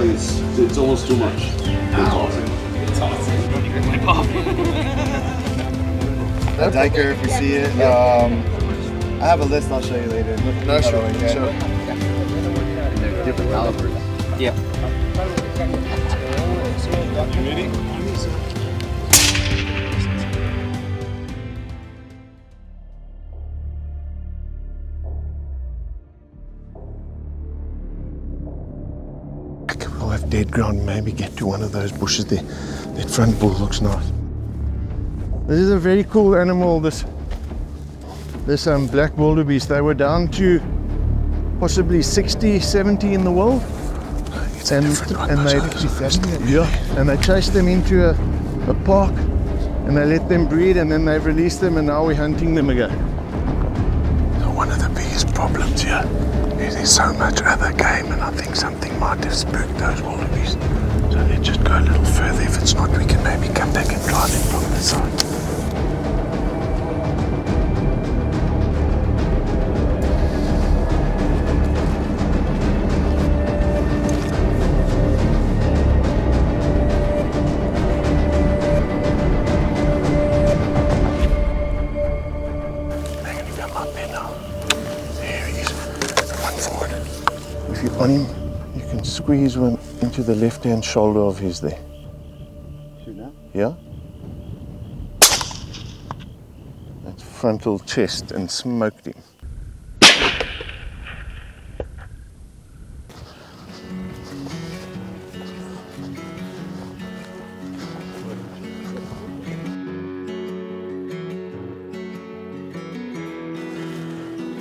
It's almost too much. It's awesome. Don't even my pop. Diker, if you see it. I have a list. I'll show you later. No, sure. Different calibers. Yep. You ready? Of dead ground, maybe get to one of those bushes there. That front bull looks nice. This is a very cool animal, this black wildebeest. They were down to possibly 60, 70 in the world. It's and they chased them into a park and they let them breed and then they released them and now we're hunting them again. So one of the biggest problems here. There's so much other game and I think something might have spooked those wildebeest. So let's just go a little further. If it's not, we can maybe come back and try them from the side. On him, you can squeeze one into the left-hand shoulder of his there. Shoot now? Yeah. That's frontal chest and smoked him.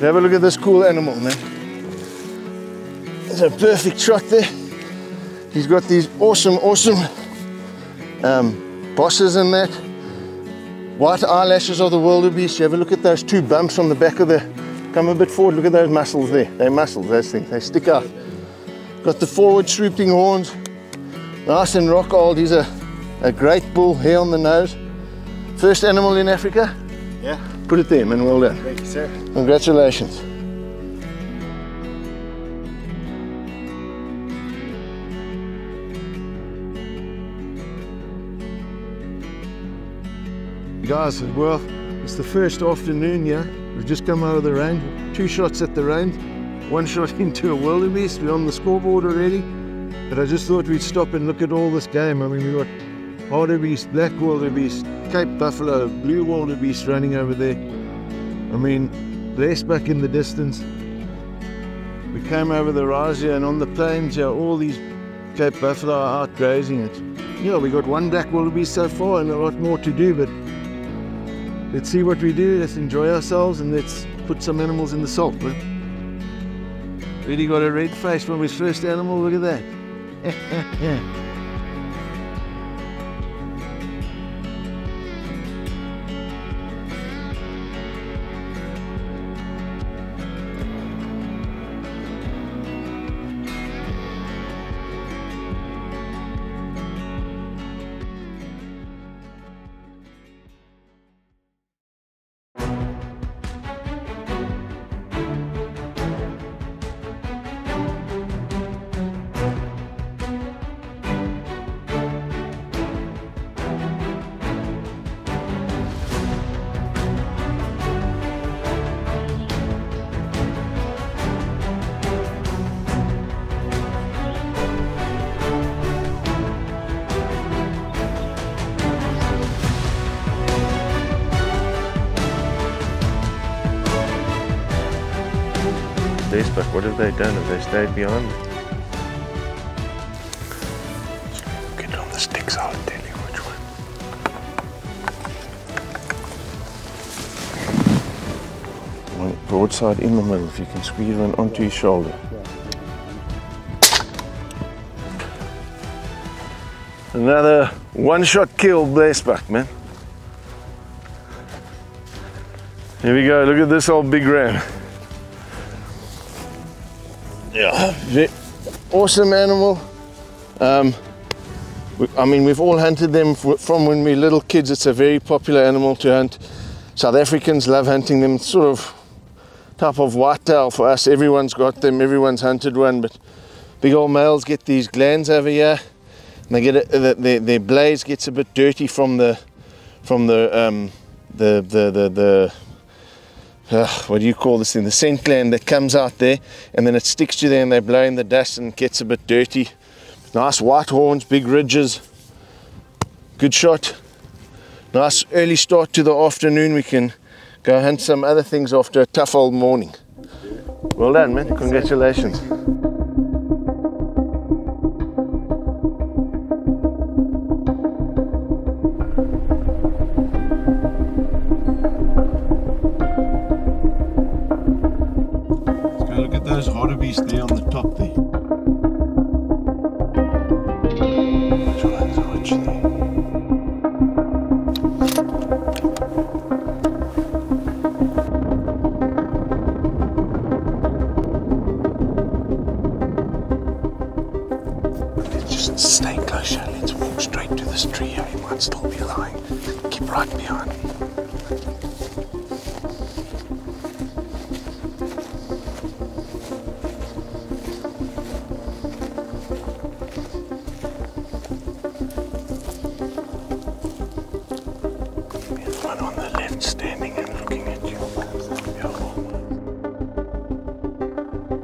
Have a look at this cool animal, man. A perfect shot there. He's got these awesome bosses in that. White eyelashes of the wildebeest. You have a look at those two bumps on the back of the. Come a bit forward. Look at those muscles there. They're muscles. Those things. They stick out. Got the forward swooping horns. Nice and rock old. He's a great bull. Hair on the nose. First animal in Africa. Yeah. Put it there, man. Well done. Thank you, sir. Congratulations. Guys, well, it's the first afternoon here. We've just come out of the range. 2 shots at the range, 1 shot into a wildebeest. We're on the scoreboard already. But I just thought we'd stop and look at all this game. I mean, we've got hartebeest, black wildebeest, Cape buffalo, blue wildebeest running over there. I mean, Blesbuck in the distance. We came over the rise here and on the plains here, all these Cape buffalo are out grazing it. Yeah, we got 1 black wildebeest so far and a lot more to do, but let's see what we do, let's enjoy ourselves and let's put some animals in the salt. But really got a red face from his first animal, look at that. But what have they done? Have they stayed behind? Get on the sticks, I'll tell you which one. One broadside in the middle, if you can squeeze one onto his shoulder. Another 1-shot kill, Blesbuck, man. Here we go, look at this old big ram. Yeah, awesome animal. I mean, we've all hunted them from when we were little kids. It's a very popular animal to hunt. South Africans love hunting them. It's sort of type of whitetail for us. Everyone's got them. Everyone's hunted one, but big old males get these glands over here, and they get it, their blaze gets a bit dirty from the what do you call this thing, the scent gland that comes out there, and then it sticks to there and they blow in the dust and it gets a bit dirty. Nice white horns, big ridges, good shot. Nice early start to the afternoon. We can go hunt some other things after a tough old morning. Well done, man. Congratulations. Let's go look at those hartebeest there on the top there.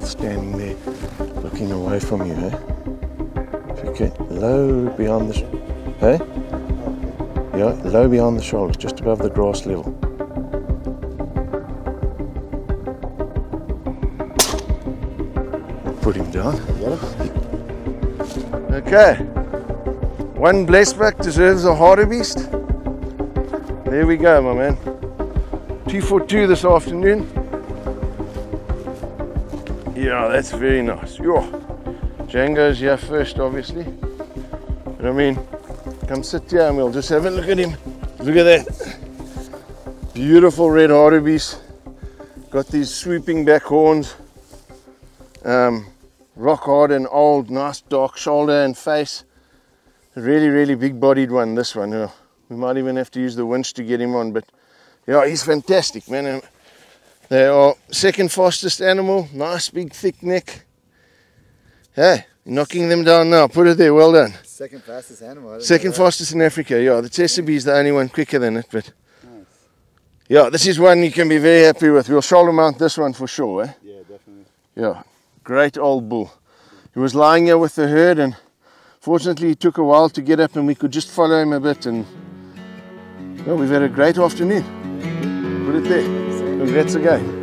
Standing there looking away from you, eh? If you get low beyond the eh? Yeah, low beyond the shoulders, just above the grass level. Put him down. Okay. One Blesbuck deserves a hartebeest. There we go, my man. 2 for 2 this afternoon. Yeah, that's very nice. Yeah. Django's here first, obviously. But I mean, come sit here and we'll just have a look at him. Look at that. Beautiful red hartebeest. Got these swooping back horns. Rock hard and old, nice dark shoulder and face. A really, really big bodied one, this one. We might even have to use the winch to get him on, but yeah, he's fantastic, man. They are second fastest animal, nice big thick neck. Hey, knocking them down now, put it there, well done. Second fastest animal. Second fastest in Africa, yeah. The Tesape is the only one quicker than it, but... Nice. Yeah, this is one you can be very happy with. We'll shoulder mount this one for sure, eh? Yeah, definitely. Yeah, great old bull. He was lying here with the herd and fortunately it took a while to get up and we could just follow him a bit and... Well, we've had a great afternoon. Put it there. Congrats again.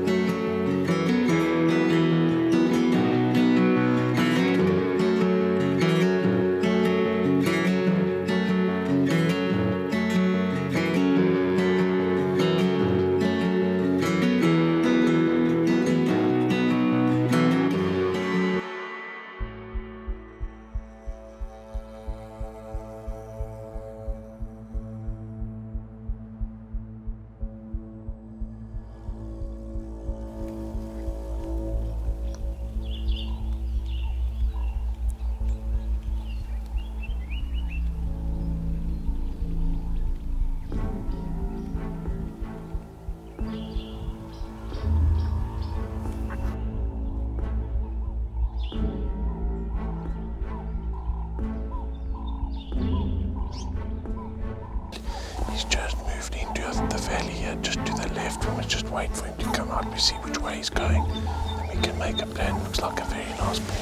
Wait for him to come out, we see which way he's going, and we can make a plan. Looks like a very nice bull.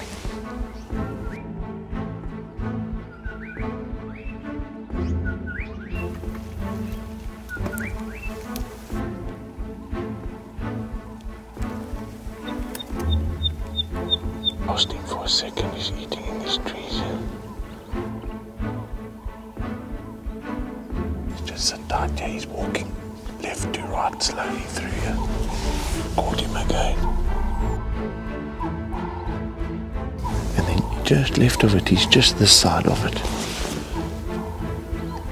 Just left of it, he's just this side of it.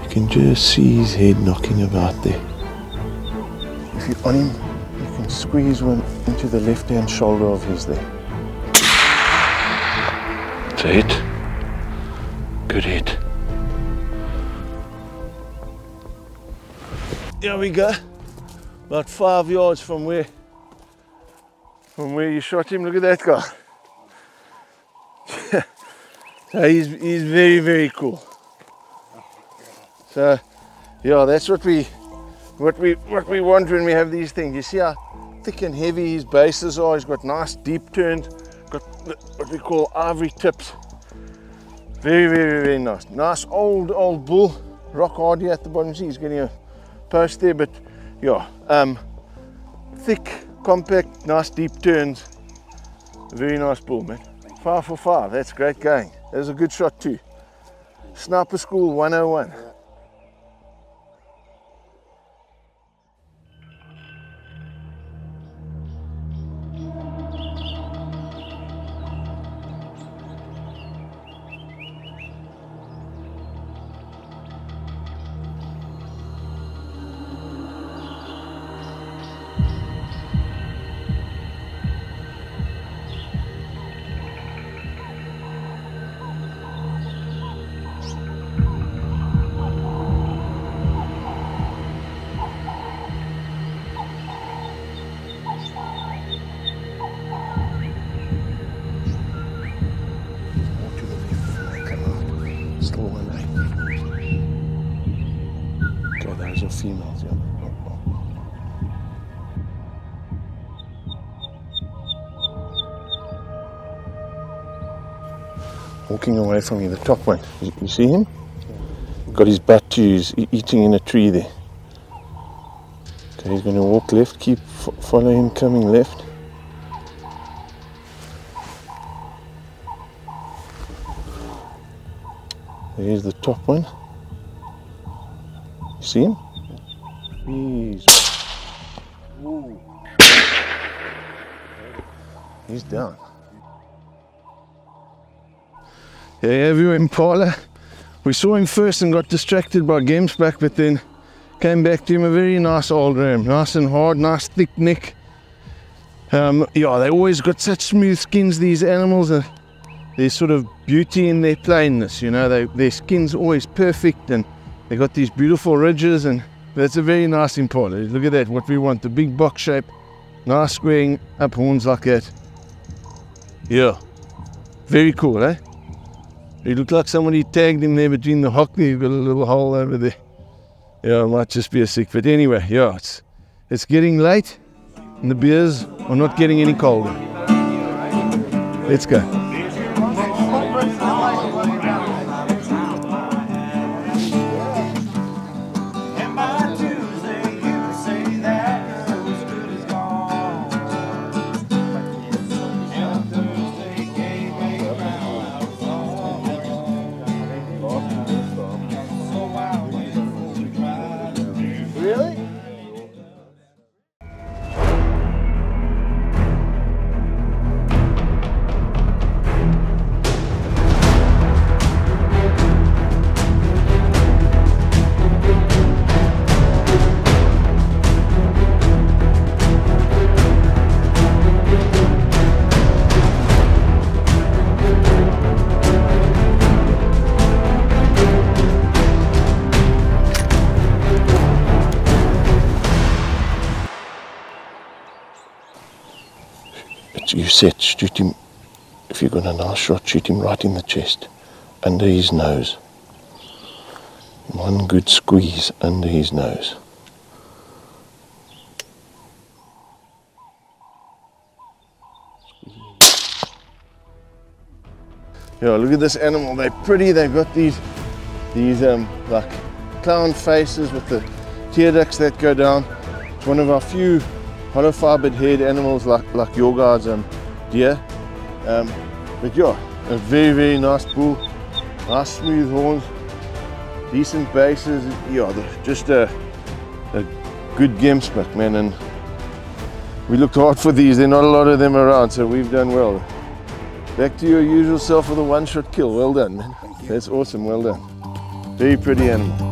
You can just see his head knocking about there. If you're on him, you can squeeze one into the left hand shoulder of his there. That's a hit. Good hit. There we go. About 5 yards from where you shot him. Look at that guy. So he's very, very cool. So yeah, that's what we want when we have these things. You see how thick and heavy his bases are. He's got nice deep turns, got what we call ivory tips. Very, very, very nice. Nice old bull, rock hard here at the bottom. See, he's getting a post there, but yeah, thick, compact, nice deep turns. Very nice bull, man. 5 for 5, that's great going. That was a good shot too. Sniper School 101. Females, yeah. Walking away from you, the top one. You see him? Yeah. Got his butt to you, he's eating in a tree there. Okay, he's going to walk left, follow him coming left. There's the top one. You see him? He's down. Here we were in Impala. We saw him first and got distracted by Gemsbuck, but then came back to him. A very nice old ram, nice and hard, nice thick neck. Yeah, they always got such smooth skins, these animals. There's sort of beauty in their plainness, you know. Their skin's always perfect, and they got these beautiful ridges and. That's a very nice Impala. Look at that, what we want, the big box shape, nice squaring up horns like that. Yeah, very cool, eh? It looked like somebody tagged him there between the hock there. You've got a little hole over there. Yeah, it might just be a sick, but anyway, yeah, it's getting late and the beers are not getting any colder. Let's go. You set, shoot him, if you've got a nice shot, shoot him right in the chest, under his nose. One good squeeze under his nose. Yeah, look at this animal, they're pretty, they've got these like clown faces with the tear ducts that go down. It's one of our few hollow fibered haired animals like your guys and deer. But yeah, a very, very nice bull, nice smooth horns, decent bases. Yeah, just a good Gemsbuck, man, and we looked hard for these. There are not a lot of them around, so we've done well. Back to your usual self with a one-shot kill. Well done, man. That's awesome, well done. Very pretty animal.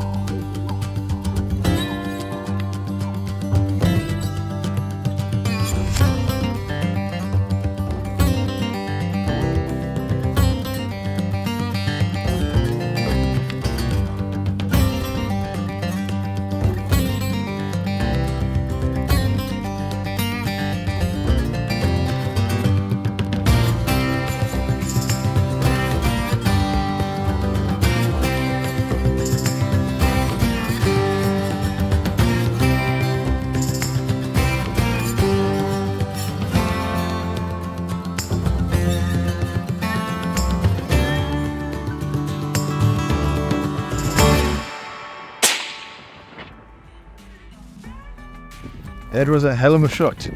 That was a hell of a shot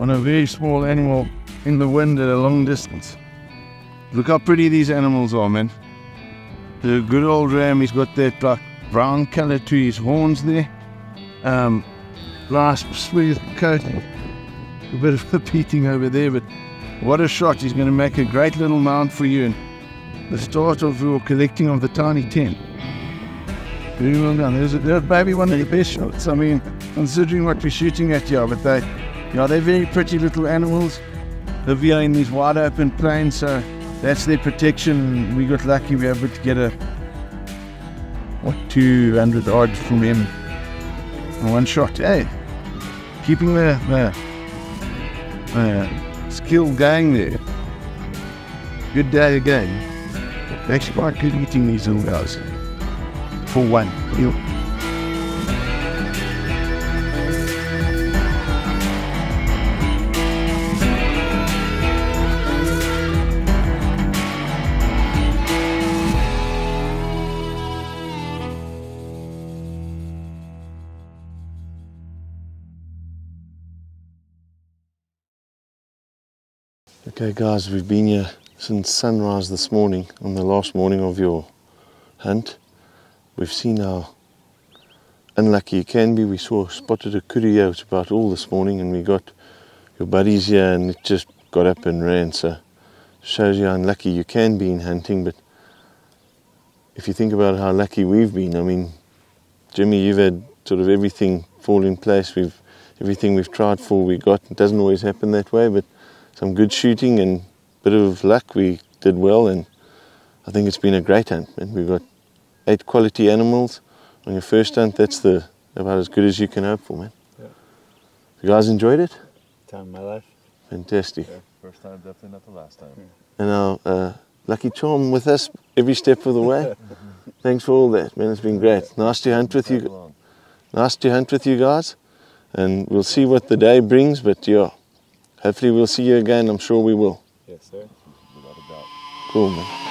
on a very small animal in the wind at a long distance. Look how pretty these animals are, man. The good old ram, he's got that like brown color to his horns there. Nice smooth coat. A bit of a beating over there, but what a shot. He's going to make a great little mound for you and the start of your collecting of the tiny tin. Very well done. There's maybe one of the best shots, I mean, considering what we're shooting at here, but they're very pretty little animals. They live here in these wide open plains, so that's their protection. We got lucky, we were able to get a, 200 odd from him in one shot. Hey, keeping the skill going there. Good day again. Actually quite good eating these little guys. For one. Okay guys, we've been here since sunrise this morning, on the last morning of your hunt. We've seen how unlucky you can be. We spotted a kudu here, it's about all this morning, and we got your buddies here and it just got up and ran, so shows you how unlucky you can be in hunting. But if you think about how lucky we've been, I mean, Jimmy, you've had sort of everything fall in place. Everything we've tried for, we got. It doesn't always happen that way, but some good shooting and a bit of luck, we did well, and I think it's been a great hunt. And we've got 8 quality animals on your first hunt. That's about as good as you can hope for, man. Yeah. You guys enjoyed it? Time of my life. Fantastic. Yeah, first time, definitely not the last time. Yeah. And our lucky charm with us every step of the way. Thanks for all that, man. It's been great. Yeah. Nice to hunt with you. Long. Nice to hunt with you guys, and we'll see what the day brings. But yeah, hopefully we'll see you again. I'm sure we will. Yes, sir. Without a doubt. Cool, man.